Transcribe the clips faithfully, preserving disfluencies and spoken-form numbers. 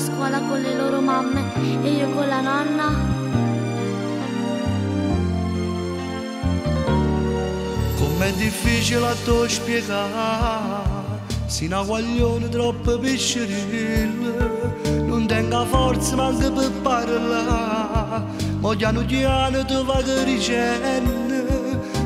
scuola con le loro mamme e io con la nonna. Com'è difficile a te spiegare, se una guaglione troppo piccerilla non tenga forza manco per parlare. Ma piano piano tu vai crescendo,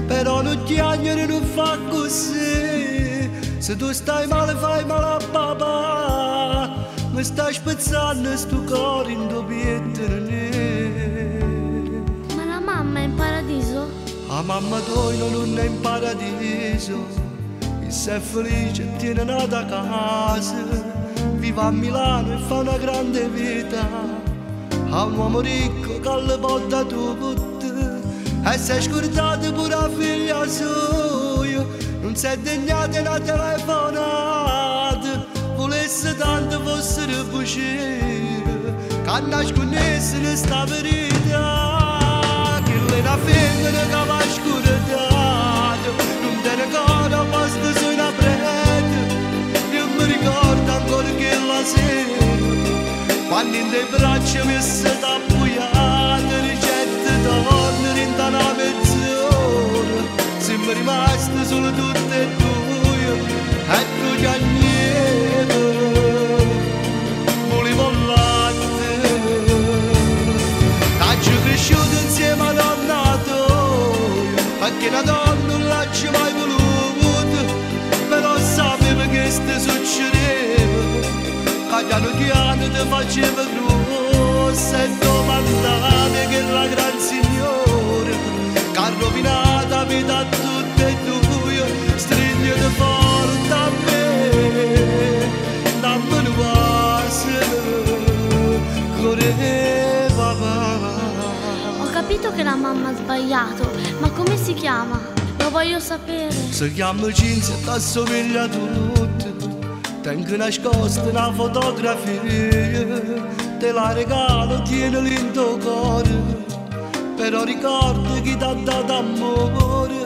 però non piangere non fa così. Se tu stai male fai male a papà, mi stai spezzando sto cuore in due pietre nere. Ma la mamma è in paradiso? La mamma tua non è in paradiso, e se è felice tiene nata casa, vive a Milano e fa una grande vita, ha un uomo ricco che le porta tutto, e se è scordata pure la figlia sua, non si è degnata una telefonata, volesse tanto fosse bucire, che nascondesse questa verità. La femmina che va scurtata, non te ne ricordo a posto su una prete, io mi ricordo ancora che la sera, quando in dei bracci mi è stata appoggiata, ricette tornano in una mezz'ora, siamo rimaste solo tutte e due, e tu già niente, volevo latte, t'aggiù cresciuto insieme a che la donna non l'ha mai voluto, però sapeva che ste succedeva, che piano piano ti faceva grossa e domandava che la gran signora che ha rovinato la vita a tutte e due, stringete forte a me, dammi un bacio, correva papà. Ho capito che la mamma ha sbagliato, ma come si chiama? Lo voglio sapere. Si chiama Cinzia, t'assomiglia a tutto. Tengo nascosta una fotografia, te la regalo, tienila in tuo cuore. Però ricorda chi t'ha dato amore.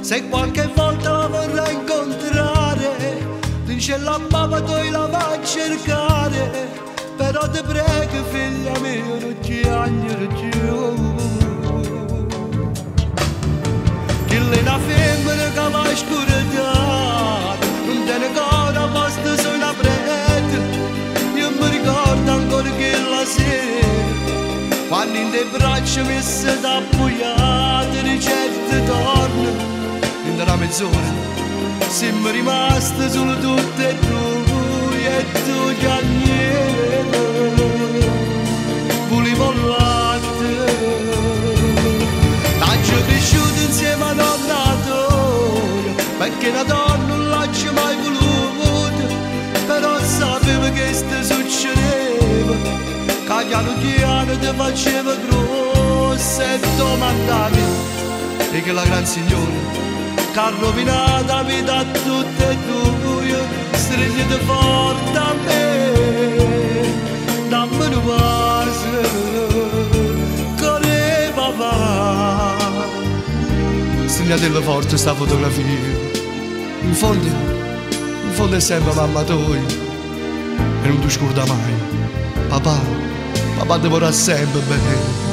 Se qualche volta la vorrai incontrare, dice la mamma tu la vai a cercare. Però ti prego figlia mia, non ti agno più. La femmina che va scordata, non te ne ricordo a posto su una prete, io mi ricordo ancora che la sera, quando in dei bracci mi è stata appoggiata, ricette torna, in una mezz'ora, siamo rimaste solo tutte e due, e tu già niente, volevo latte, t'aggiù cresciuto insieme a noi, perché la donna non l'ha mai voluto, però sapeva che questo succedeva, che piano piano ti faceva grossa e domandavi e che la gran signora che ha rovinato la vita a tutte e due, stringete forte a me, dammi un bacio, corre papà, stringatela forte sta fotografia. In fondo, in fondo è sempre mamma tua, e non ti scorda mai. Papà, papà ti vorrà sempre bene.